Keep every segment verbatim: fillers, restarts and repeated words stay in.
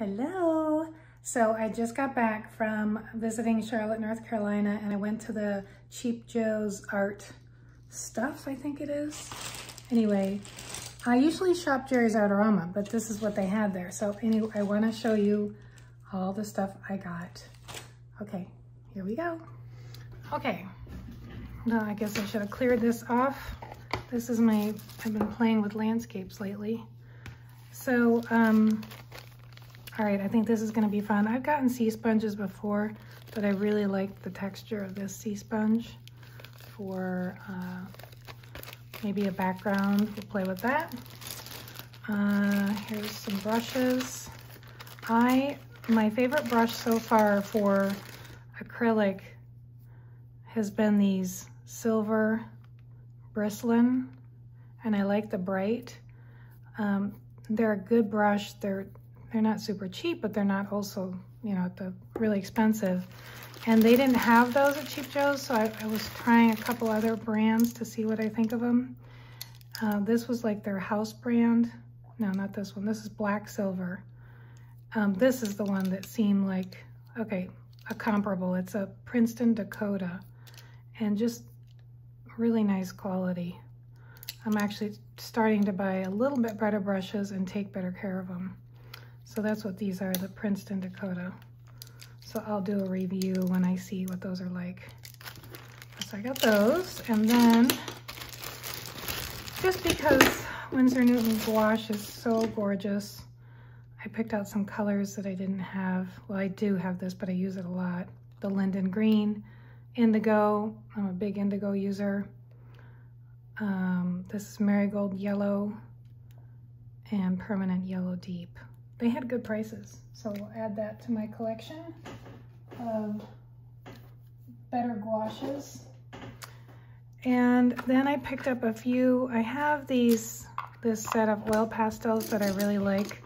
Hello. So I just got back from visiting Charlotte, North Carolina, and I went to the Cheap Joe's Art Stuff, I think it is. Anyway, I usually shop Jerry's Artorama, but this is what they had there. So anyway, I want to show you all the stuff I got. Okay, here we go. Okay, now I guess I should have cleared this off. This is my, I've been playing with landscapes lately. So, um, all right, I think this is gonna be fun. I've gotten sea sponges before, but I really like the texture of this sea sponge for uh, maybe a background. We'll play with that. Uh, here's some brushes. I, my favorite brush so far for acrylic has been these silver Bristlin, and I like the bright. Um, they're a good brush. They're They're not super cheap, but they're not also, you know, the really expensive. And they didn't have those at Cheap Joe's, so I, I was trying a couple other brands to see what I think of them. Uh, this was like their house brand. No, not this one. This is black silver. Um, this is the one that seemed like, okay, a comparable. It's a Princeton Dakota, and just really nice quality. I'm actually starting to buy a little bit better brushes and take better care of them. So that's what these are, the Princeton Dakota. So I'll do a review when I see what those are like. So I got those, and then just because Winsor and Newton gouache is so gorgeous, I picked out some colors that I didn't have. Well, I do have this, but I use it a lot. The Linden Green, Indigo. I'm a big Indigo user. Um, this is Marigold Yellow and Permanent Yellow Deep. They had good prices, so we'll add that to my collection of better gouaches. And then I picked up a few. I have these, this set of oil pastels that I really like.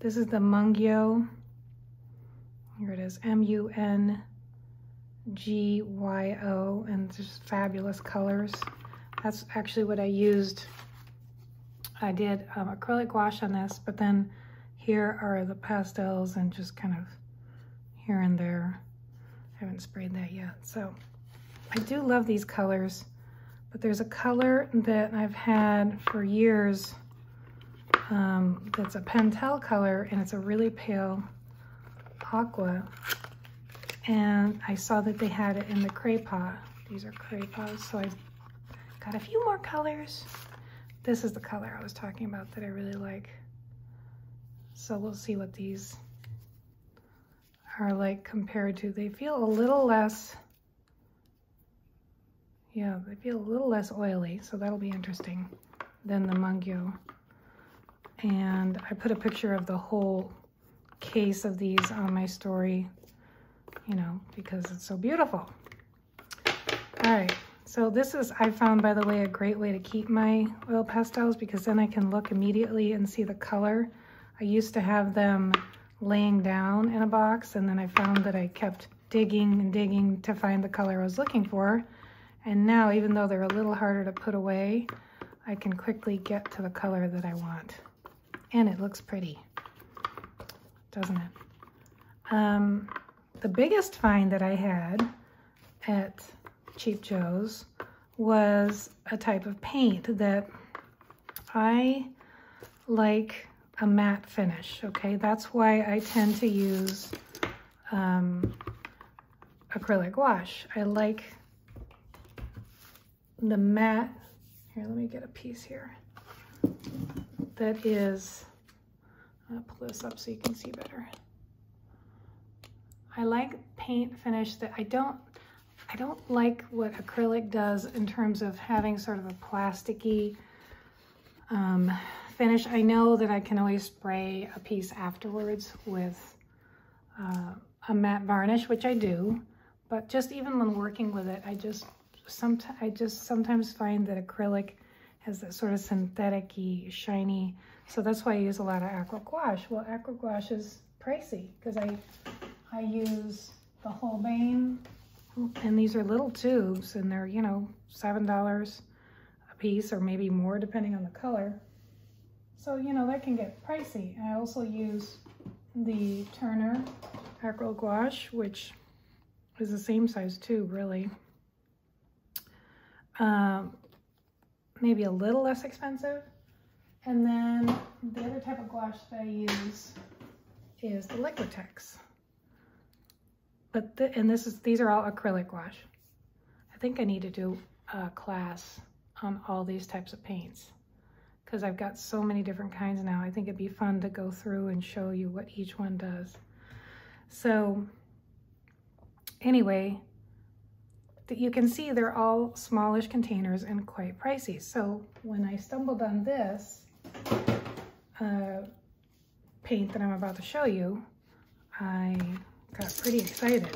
This is the Mungyo. Here it is, M U N G Y O, and just fabulous colors. That's actually what I used. I did um, acrylic gouache on this, but then here are the pastels and just kind of here and there. I haven't sprayed that yet. So I do love these colors, but there's a color that I've had for years um, that's a Pentel color, and it's a really pale aqua. And I saw that they had it in the Craypas. These are Craypas, so I've got a few more colors. This is the color I was talking about that I really like. So we'll see what these are like compared to. They feel a little less, yeah, they feel a little less oily, so that'll be interesting, than the Mungyo. And I put a picture of the whole case of these on my story, you know, because it's so beautiful. All right, so this is, I found, by the way, a great way to keep my oil pastels, because then I can look immediately and see the color. I used to have them laying down in a box, and then I found that I kept digging and digging to find the color I was looking for. And now, even though they're a little harder to put away, I can quickly get to the color that I want. And it looks pretty, doesn't it? Um, the biggest find that I had at Cheap Joe's was a type of paint that I like. A matte finish, okay? That's why I tend to use um, acrylic gouache. I like the matte, here, let me get a piece here. That is, I'll pull this up so you can see better. I like paint finish that I don't, I don't like what acrylic does in terms of having sort of a plasticky, um, finish. I know that I can always spray a piece afterwards with uh, a matte varnish, which I do, but just even when working with it, I just sometimes I just sometimes find that acrylic has that sort of synthetic-y, shiny, so that's why I use a lot of aqua gouache. Well, aqua gouache is pricey because I, I use the Holbein, and these are little tubes, and they're, you know, seven dollars a piece or maybe more depending on the color. So, you know, that can get pricey. I also use the Turner Acryl gouache, which is the same size too, really. Um, maybe a little less expensive. And then the other type of gouache that I use is the Liquitex. But the, and this is these are all acrylic gouache. I think I need to do a class on all these types of paints because I've got so many different kinds now. I think it'd be fun to go through and show you what each one does. So anyway, that you can see they're all smallish containers and quite pricey. So when I stumbled on this uh, paint that I'm about to show you, I got pretty excited.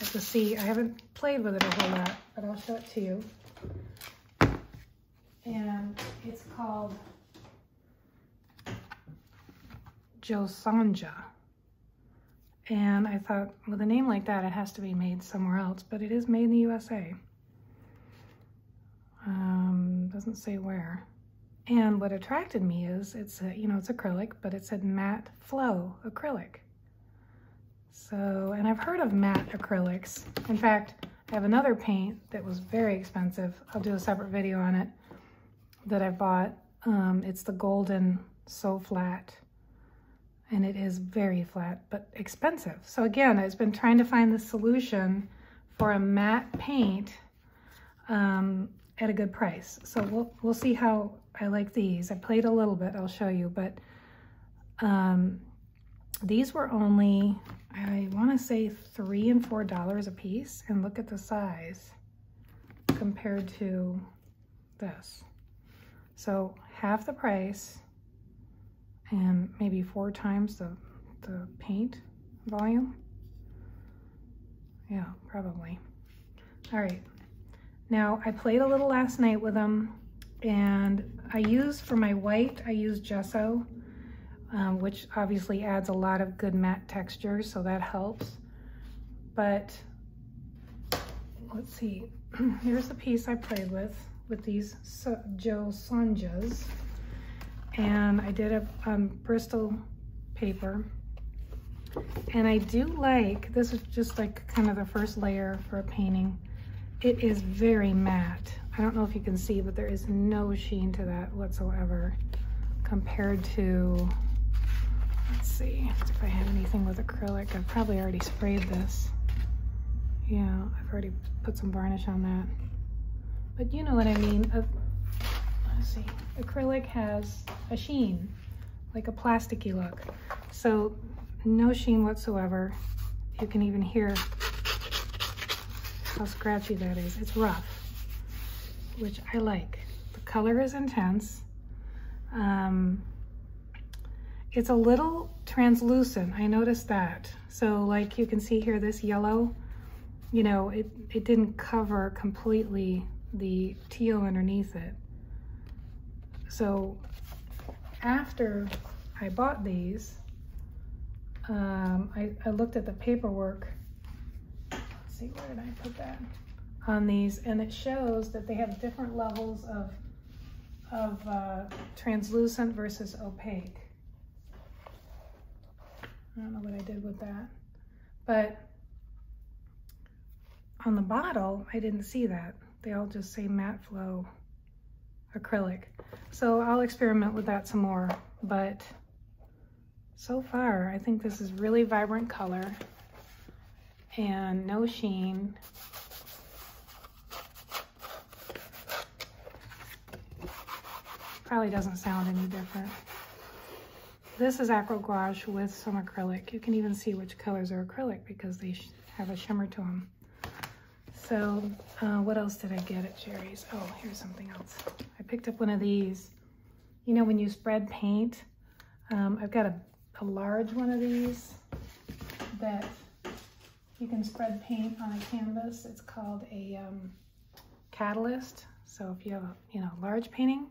As you see, I haven't played with it a whole lot, but I'll show it to you. And it's called Jo Sonja. And I thought, with a name like that, it has to be made somewhere else, but it is made in the U S A. Um, doesn't say where. And what attracted me is, it's a, you know, it's acrylic, but it said matte flow acrylic. So, and I've heard of matte acrylics. In fact, I have another paint that was very expensive. I'll do a separate video on it that I bought. Um, it's the Golden So Flat. And it is very flat, but expensive. So again, I've been trying to find the solution for a matte paint um, at a good price. So we'll, we'll see how I like these. I played a little bit, I'll show you, but um, these were only, I wanna say three and four dollars a piece, and look at the size compared to this. So half the price, and maybe four times the, the paint volume. Yeah, probably. All right, now I played a little last night with them, and I used, for my white, I used gesso, um, which obviously adds a lot of good matte texture, so that helps. But let's see, here's the piece I played with, with these so Jo Sonja's. And I did a um, Bristol paper, and I do like, this is just like kind of the first layer for a painting. It is very matte. I don't know if you can see, but there is no sheen to that whatsoever compared to, let's see if I have anything with acrylic. I've probably already sprayed this. Yeah, I've already put some varnish on that. But you know what I mean. A, see, acrylic has a sheen, like a plasticky look. So no sheen whatsoever. You can even hear how scratchy that is. It's rough, which I like. The color is intense. Um, it's a little translucent, I noticed that. So like you can see here, this yellow, you know, it, it didn't cover completely the teal underneath it. So after I bought these, um, I, I looked at the paperwork. Let's see, where did I put that? On these, and it shows that they have different levels of, of uh, translucent versus opaque. I don't know what I did with that, but on the bottle, I didn't see that. They all just say matte flow acrylic. So I'll experiment with that some more, but so far I think this is really vibrant color and no sheen. Probably doesn't sound any different. This is acryl gouache with some acrylic. You can even see which colors are acrylic because they have a shimmer to them. So uh, what else did I get at Jerry's? Oh, here's something else. I picked up one of these. You know, when you spread paint, um, I've got a, a large one of these that you can spread paint on a canvas. It's called a um, catalyst. So if you have a, you know, large painting,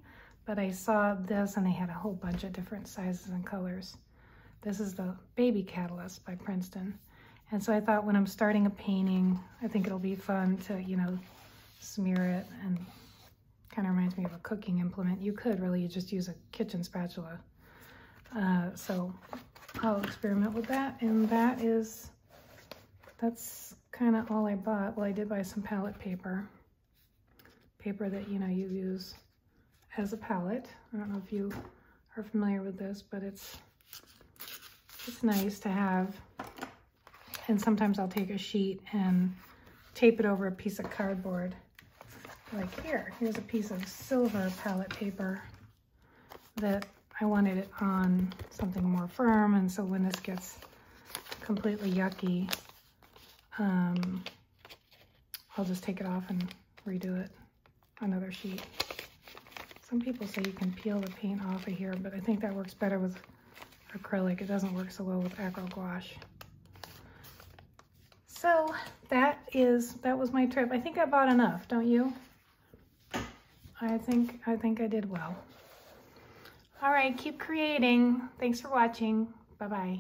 but I saw this and they had a whole bunch of different sizes and colors. This is the Baby Catalyst by Princeton. And so I thought when I'm starting a painting, I think it'll be fun to, you know, smear it, and kind of reminds me of a cooking implement. You could really just use a kitchen spatula. Uh, so I'll experiment with that. And that is, that's kind of all I bought. Well, I did buy some palette paper. Paper that, you know, you use as a palette. I don't know if you are familiar with this, but it's it's nice to have. And sometimes I'll take a sheet and tape it over a piece of cardboard. Like here, here's a piece of silver palette paper that I wanted it on something more firm, and so when this gets completely yucky, um, I'll just take it off and redo it on another sheet. Some people say you can peel the paint off of here, but I think that works better with acrylic. It doesn't work so well with acryl gouache. So that is that was my trip. I think I bought enough, don't you? I think I think I did well. All right, keep creating. Thanks for watching. Bye-bye.